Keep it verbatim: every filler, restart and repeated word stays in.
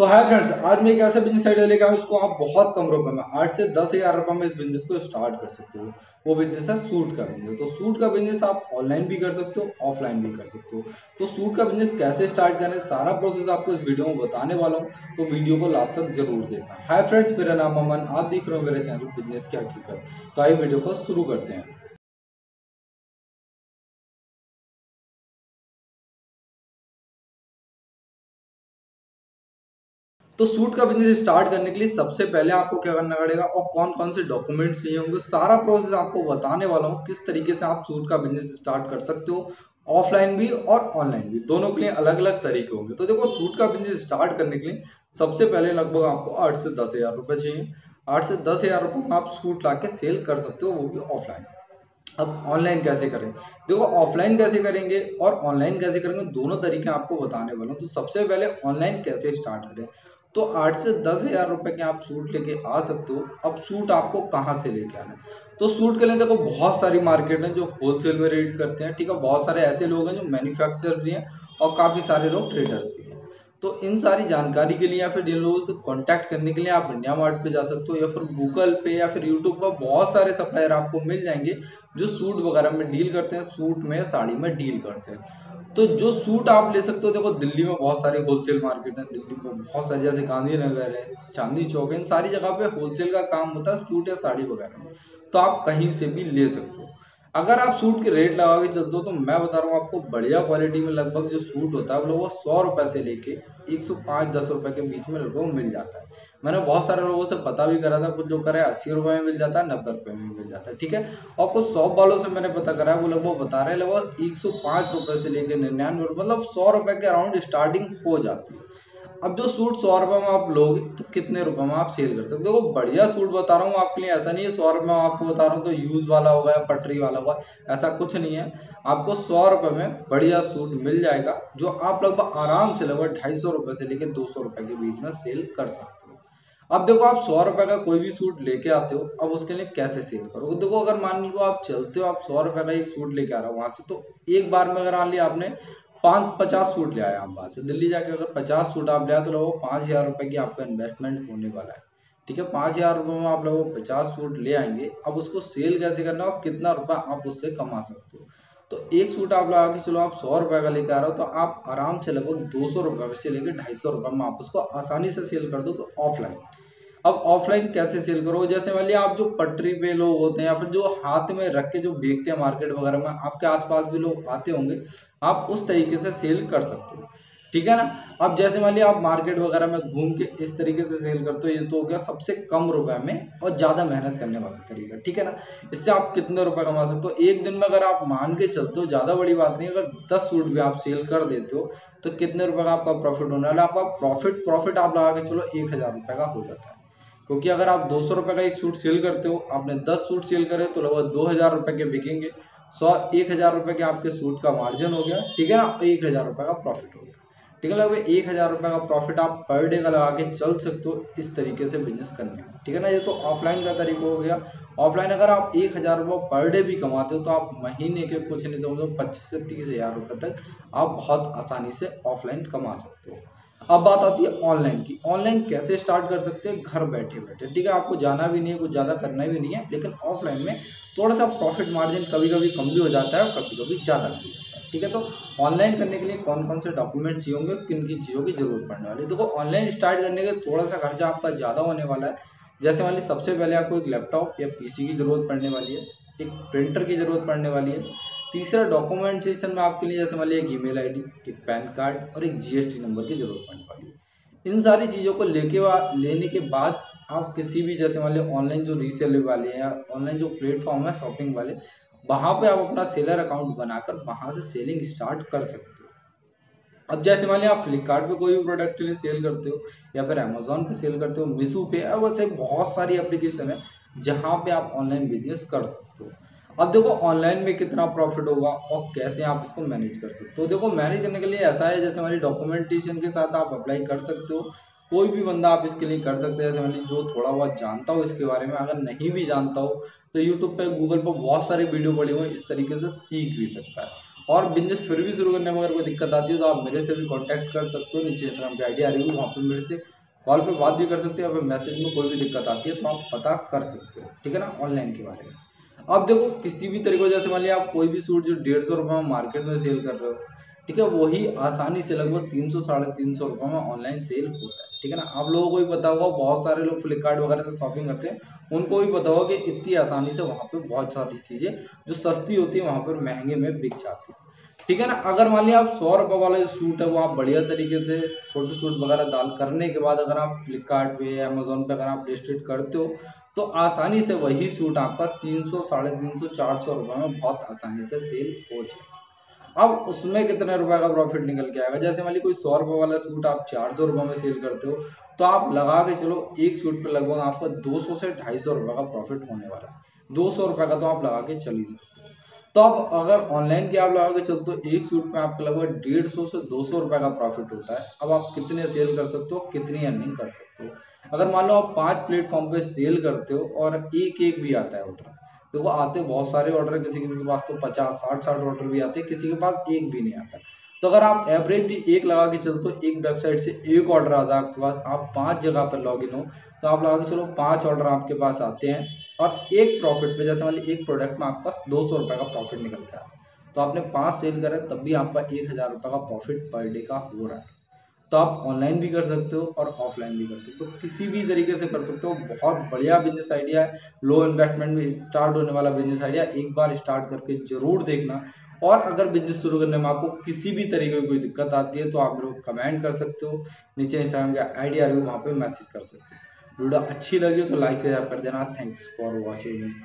तो hi friends, आज मैं एक ऐसा बिजनेस आइडिया लेकर आया हूँ जिसको आप बहुत कम रुपए में आठ से दस हजार रुपए में इस बिजनेस को स्टार्ट कर सकते हो। वो बिजनेस है सूट का बिजनेस। तो सूट का बिजनेस आप ऑनलाइन भी कर सकते हो, ऑफलाइन भी कर सकते हो। तो सूट का बिजनेस कैसे स्टार्ट करें, सारा प्रोसेस आपको इस वीडियो में बताने वाला हूँ, तो वीडियो को लास्ट तक जरूर देखना। हाय फ्रेंड्स, मेरा नाम अमन, आप देख रहे हो मेरे चैनल बिजनेस की हकीकत। तो आइए वीडियो को शुरू करते हैं। तो सूट का बिजनेस स्टार्ट करने के लिए सबसे पहले आपको क्या करना पड़ेगा और कौन कौन से डॉक्यूमेंट्स चाहिए होंगे, सारा प्रोसेस आपको बताने वाला हूँ। किस तरीके से आप सूट का बिजनेस स्टार्ट कर सकते हो, ऑफलाइन भी और ऑनलाइन भी, दोनों के लिए अलग अलग तरीके होंगे। तो देखो, सूट का बिजनेस स्टार्ट करने के लिए सबसे पहले लगभग आपको आठ से दस हजार रुपये चाहिए। आठ से दस हजार रुपये में आप सूट ला के सेल कर सकते हो, वो भी ऑफलाइन। अब ऑनलाइन कैसे करें, देखो ऑफलाइन कैसे करेंगे और ऑनलाइन कैसे करेंगे, दोनों तरीके आपको बताने वाला हूँ। तो सबसे पहले ऑनलाइन कैसे स्टार्ट करें, तो आठ से दस हजार रुपये के आप सूट लेके आ सकते हो। अब सूट आपको कहाँ से लेके आना है, तो सूट के लिए देखो बहुत सारी मार्केट है जो होलसेल में रेट करते हैं, ठीक है। बहुत सारे ऐसे लोग हैं जो मैन्युफैक्चरर भी हैं और काफ़ी सारे लोग ट्रेडर्स भी हैं। तो इन सारी जानकारी के लिए या फिर इन लोगों से कॉन्टैक्ट करने के लिए आप इंडिया मार्ट पे जा सकते हो, या फिर गूगल पे या फिर यूट्यूब पर बहुत सारे सप्लायर आपको मिल जाएंगे जो सूट वगैरह में डील करते हैं, सूट में साड़ी में डील करते हैं। तो जो सूट आप ले सकते हो, देखो दिल्ली में बहुत सारे होलसेल मार्केट हैं। दिल्ली में बहुत सारे, जैसे गांधीनगर है, चांदनी चौक है, इन सारी जगह पे होलसेल का काम होता है सूट या साड़ी वगैरह। तो आप कहीं से भी ले सकते हो। अगर आप सूट के रेट लगा के चलते हो तो मैं बता रहा हूँ आपको, बढ़िया क्वालिटी में लगभग जो सूट होता है वो सौ रुपये से लेके एक सौ पाँच दस रुपये के बीच में लगभग मिल जाता है। मैंने बहुत सारे लोगों से पता भी करा था, कुछ लोग कह रहे हैं अस्सी रुपये में मिल जाता है, नब्बे रुपये में मिल जाता है, ठीक है। और कुछ शॉप वालों से मैंने पता करा है, वो लगभग बता रहे हैं लगभग एक सौ पाँच रुपये से लेकर निन्यानवे रुपये मतलब सौ रुपये के अराउंड स्टार्टिंग हो जाती है। अब जो सूट सौ रुपये में आप लोगे तो कितने रुपये में आप सेल कर सकते हो, देखो बढ़िया सूट बता रहा हूँ आपके लिए। ऐसा नहीं है सौ रुपये में आपको बता रहा हूँ तो यूज़ वाला होगा या पटरी वाला होगा, ऐसा कुछ नहीं है। आपको सौ रुपये में बढ़िया सूट मिल जाएगा जो आप लगभग आराम से लगभग ढाई सौ रुपये से लेकर दो सौ रुपये के बीच में सेल कर सकते हो। अब देखो, आप सौ रुपये का कोई भी सूट लेके आते हो, अब उसके लिए कैसे सेल करोगे, देखो अगर मान लो आप चलते हो, आप सौ रुपये का एक सूट लेके आ रहे हो वहाँ से, तो एक बार में अगर मान लिया आपने पाँच पचास सूट ले आए आप वहाँ से दिल्ली जाके, अगर पचास सूट आप ले आए तो लोगों पाँच हज़ार रुपये की आपका इन्वेस्टमेंट होने वाला है, ठीक है। पाँच हज़ार रुपये में आप लोगों पचास सूट ले आएंगे। अब उसको सेल कैसे करना हो, कितना रुपया आप उससे कमा सकते हो, तो एक सूट आप लगा के चलो आप सौ रुपये का लेकर आ रहे हो तो आप आराम से लगभग दो सौ रुपये से लेकर ढाई सौ रुपये में आप उसको आसानी से सेल कर दो, तो ऑफलाइन। अब ऑफलाइन कैसे सेल करो, जैसे मान लिया आप जो पटरी पे लोग होते हैं या फिर जो हाथ में रख के जो बेचते हैं मार्केट वगैरह में, आपके आसपास भी लोग आते होंगे, आप उस तरीके से सेल कर सकते हो, ठीक है ना। अब जैसे मान लिया आप मार्केट वगैरह में घूम के इस तरीके से सेल करते हो, ये तो हो गया सबसे कम रुपए में और ज़्यादा मेहनत करने वाला तरीका, ठीक है ना। इससे आप कितने रुपए कमा सकते हो एक दिन में, अगर आप मान के चलते हो, ज़्यादा बड़ी बात नहीं, अगर दस सूट भी आप सेल कर देते हो तो कितने रुपए का आपका प्रॉफिट होने वाला है। आपका प्रॉफिट प्रॉफिट आप लगा के चलो एक हज़ार रुपये का हो जाता है, क्योंकि अगर आप दो सौ रुपये का एक सूट सेल करते हो, आपने दस सूट सेल करे तो लगभग दो हज़ार रुपये के बिकेंगे, सौ एक हज़ार रुपये के आपके सूट का मार्जिन हो गया, ठीक है ना। एक हज़ार रुपये का प्रॉफिट हो गया, ठीक है। लगभग एक हज़ार रुपये का प्रॉफिट आप पर डे का लगा के चल सकते हो इस तरीके से बिजनेस करने में, ठीक है ना। ये तो ऑफलाइन का तरीका हो गया। ऑफलाइन अगर आप एक हज़ार रुपये पर डे भी कमाते हो तो आप महीने के कुछ नहीं तो पच्चीस से तीस हज़ार रुपये तक आप बहुत आसानी से ऑफलाइन कमा सकते हो। अब बात आती है ऑनलाइन की। ऑनलाइन कैसे स्टार्ट कर सकते हैं घर बैठे बैठे, ठीक है। आपको जाना भी नहीं है, कुछ ज़्यादा करना भी नहीं है, लेकिन ऑफलाइन में थोड़ा सा प्रॉफिट मार्जिन कभी कभी कम भी हो जाता है और कभी कभी ज़्यादा भी, ठीक है। तो ऑनलाइन करने के लिए कौन कौन से डॉक्यूमेंट चाहिए होंगे, किन किन चीज़ों की जरूरत पड़ने वाली है, देखो ऑनलाइन स्टार्ट करने के थोड़ा सा खर्चा आपका ज़्यादा होने वाला है। जैसे मान ली सबसे पहले आपको एक लैपटॉप या पीसी की जरूरत पड़ने वाली है, एक प्रिंटर की जरूरत पड़ने वाली है। तीसरा डॉक्यूमेंट सेक्शन में आपके लिए जैसे मान ली एक ईमेल आईडी, एक पैन कार्ड और एक जीएसटी नंबर की जरूरत पड़ने वाली है। इन सारी चीज़ों को लेके लेने के बाद आप किसी भी जैसे मान ली ऑनलाइन जो रीसेलर वाले या ऑनलाइन जो प्लेटफॉर्म है शॉपिंग वाले, वहाँ पे आप अपना सेलर अकाउंट बनाकर वहाँ से सेलिंग स्टार्ट कर सकते हो। अब जैसे मान लिया आप फ्लिपकार्ट पे कोई भी प्रोडक्ट लिए सेल करते हो या फिर अमेजोन पे सेल करते हो, मीशो पे, अब वैसे बहुत सारी एप्लीकेशन है जहाँ पे आप ऑनलाइन बिजनेस कर सकते हो। अब देखो ऑनलाइन में कितना प्रॉफिट होगा और कैसे आप इसको मैनेज कर सकते हो, देखो मैनेज करने के लिए ऐसा है जैसे हमारी डॉक्यूमेंटेशन के साथ आप अप्लाई कर सकते हो, कोई भी बंदा आप इसके लिए कर सकते हैं, जैसे मान लीजिए जो थोड़ा बहुत जानता हो इसके बारे में, अगर नहीं भी जानता हो तो यूट्यूब पे गूगल पर बहुत सारे वीडियो पड़े हुए हैं, इस तरीके से सीख भी सकता है। और बिजनेस फिर भी शुरू करने में अगर कोई दिक्कत आती हो तो आप मेरे से भी कांटेक्ट कर सकते हो। नीचे इंस्टाग्राम की आईडी आ रही है, वहाँ पर मेरे से कॉल पे बात भी कर सकते हो या फिर मैसेज में कोई भी दिक्कत आती है तो आप पता कर सकते हो, ठीक है ना, ऑनलाइन के बारे में। अब देखो किसी भी तरीके से, जैसे मान लिया आप कोई भी सूट जो डेढ़ सौ रुपये में मार्केट में सेल कर रहे हो, ठीक है, वही आसानी से लगभग तीन सौ साढ़े तीन सौ रुपये में ऑनलाइन सेल होता है, ठीक है ना। आप लोगों को भी पता होगा, बहुत सारे लोग फ्लिपकार्ट वगैरह से शॉपिंग करते हैं, उनको भी पता होगा कि इतनी आसानी से वहाँ पे बहुत सारी चीज़ें जो सस्ती होती है वहाँ पर महंगे में बिक जाती है, ठीक है ना। अगर मान लिया आप सौ रुपये वाला सूट है वो आप बढ़िया तरीके से फोटोशूट वगैरह डाल करने के बाद अगर आप फ्लिपकार्ट पे अमेजोन पे अगर आप डिस्ट्रीब्यूट करते हो तो आसानी से वही सूट आपका तीन सौ साढ़े तीन सौ चार सौ रुपये में बहुत आसानी से सेल हो जाएगा। अब उसमें कितने रुपए का प्रॉफिट निकल के आएगा, जैसे मान ली कोई सौ रुपये वाला सूट आप चार सौ रुपये में सेल करते हो तो आप लगा के चलो एक सूट पे लगभग आपका दो सौ से ढाई सौ रुपये का प्रॉफिट होने वाला है। दो सौ रुपये का तो आप लगा के चल ही सकते हो। तो अब अगर ऑनलाइन के आप लगा के चलते हो एक सूट पे आपका लगभग डेढ़ सौ से दो सौ रुपये का प्रॉफिट होता है। अब आप कितने सेल कर सकते हो, कितनी अर्निंग कर सकते हो। अगर मान लो आप पाँच प्लेटफॉर्म पर सेल करते हो और एक एक भी आता है ऑर्डर, देखो आते बहुत सारे ऑर्डर, किसी किसी के पास तो पचास साठ साठ ऑर्डर भी आते हैं, किसी के पास एक भी नहीं आता। तो अगर आप एवरेज भी एक लगा के चलते हो, एक वेबसाइट से एक ऑर्डर आता है आपके पास, आप पांच जगह पर लॉगिन हो तो आप लगा के चलो पांच ऑर्डर आपके पास आते हैं और एक प्रॉफिट पे, जैसे मान ली एक प्रोडक्ट में आपका दो सौ रुपये का प्रॉफिट निकलता है तो आपने पाँच सेल करें तब भी आपका एक हज़ार रुपये का प्रॉफिट पर डे का हो रहा है। तो आप ऑनलाइन भी कर सकते हो और ऑफलाइन भी कर सकते हो, किसी भी तरीके से कर सकते हो। बहुत बढ़िया बिजनेस आइडिया है, लो इन्वेस्टमेंट में स्टार्ट होने वाला बिजनेस आइडिया, एक बार स्टार्ट करके जरूर देखना। और अगर बिजनेस शुरू करने में आपको किसी भी तरीके की कोई दिक्कत आती है तो आप लोग कमेंट कर सकते हो, नीचे इंस्टाग्राम का आईडी आ रही है वहाँ पर मैसेज कर सकते हो। वीडियो अच्छी लगी हो तो लाइक शेयर कर देना। Thanks for watching.